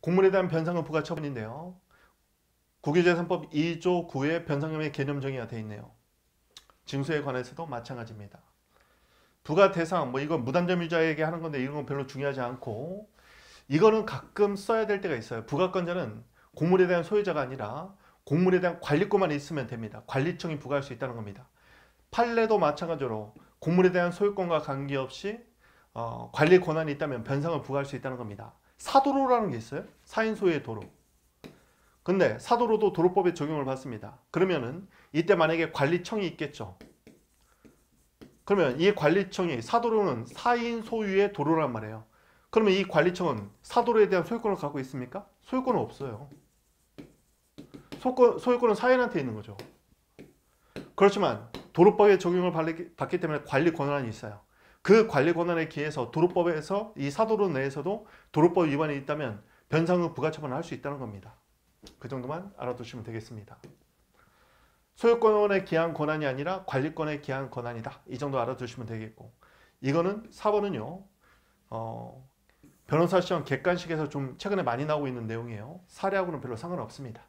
곡물에 대한 변상금부과 처분인데요. 국유재산법 2조 9의 변상금의 개념 정의가 되어 있네요. 징수에 관해서도 마찬가지입니다. 부과 대상, 이건 무단점유자에게 하는 건데 이런 건 별로 중요하지 않고, 이거는 가끔 써야 될 때가 있어요. 부가권자는 곡물에 대한 소유자가 아니라 곡물에 대한 관리권만 있으면 됩니다. 관리청이 부과할 수 있다는 겁니다. 판례도 마찬가지로 곡물에 대한 소유권과 관계없이 관리 권한이 있다면 변상을 부과할 수 있다는 겁니다. 사도로라는 게 있어요. 4인 소유의 도로. 근데 사도로도 도로법에 적용을 받습니다. 그러면은 이때 만약에 관리청이 있겠죠. 그러면 이 관리청이, 사도로는 4인 소유의 도로란 말이에요. 그러면 이 관리청은 사도로에 대한 소유권을 갖고 있습니까? 소유권은 없어요. 소유권은 4인한테 있는 거죠. 그렇지만 도로법에 적용을 받기 때문에 관리 권한이 있어요. 그 관리 권한에 기해서 도로법에서, 이 사도로 내에서도 도로법 위반이 있다면 변상금 부과 처분을 할 수 있다는 겁니다. 그 정도만 알아두시면 되겠습니다. 소유권에 기한 권한이 아니라 관리권에 기한 권한이다. 이 정도 알아두시면 되겠고, 이거는 4번은요. 변호사 시험 객관식에서 좀 최근에 많이 나오고 있는 내용이에요. 사례하고는 별로 상관없습니다.